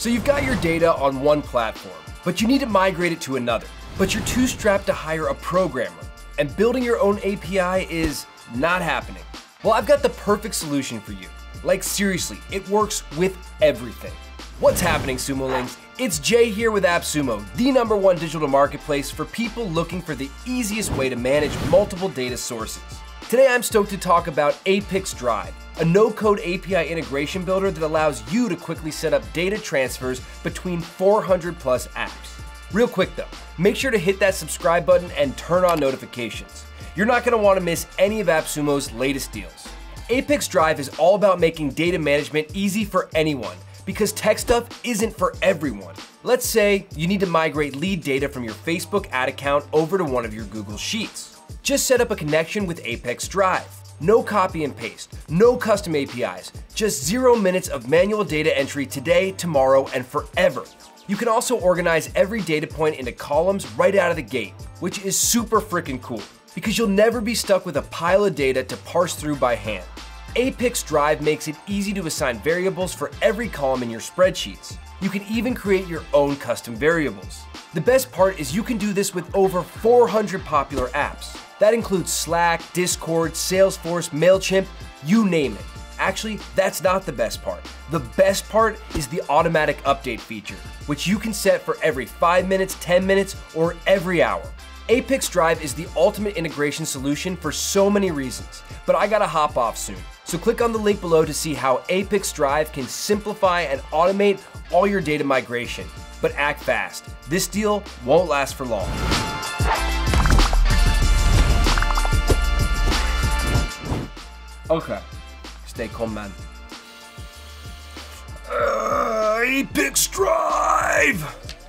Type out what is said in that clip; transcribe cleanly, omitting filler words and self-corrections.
So you've got your data on one platform, but you need to migrate it to another. But you're too strapped to hire a programmer, and building your own API is not happening. Well, I've got the perfect solution for you. Like seriously, it works with everything. What's happening, SumoLings? It's Jay here with AppSumo, the #1 digital marketplace for people looking for the easiest way to manage multiple data sources. Today, I'm stoked to talk about ApiX-Drive, a no-code API integration builder that allows you to quickly set up data transfers between 400+ apps. Real quick though, make sure to hit that subscribe button and turn on notifications. You're not going to want to miss any of AppSumo's latest deals. ApiX-Drive is all about making data management easy for anyone, because tech stuff isn't for everyone. Let's say you need to migrate lead data from your Facebook ad account over to one of your Google Sheets. Just set up a connection with ApiX-Drive. No copy and paste, no custom APIs, just 0 minutes of manual data entry today, tomorrow, and forever. You can also organize every data point into columns right out of the gate, which is super freaking cool, because you'll never be stuck with a pile of data to parse through by hand. ApiX-Drive makes it easy to assign variables for every column in your spreadsheets. You can even create your own custom variables. The best part is you can do this with over 400 popular apps. That includes Slack, Discord, Salesforce, MailChimp, you name it. Actually, that's not the best part. The best part is the automatic update feature, which you can set for every 5 minutes, 10 minutes, or every hour. ApiX-Drive is the ultimate integration solution for so many reasons, but I gotta hop off soon. So click on the link below to see how ApiX-Drive can simplify and automate all your data migration. But act fast. This deal won't last for long. Okay, stay calm, man. ApiX-Drive!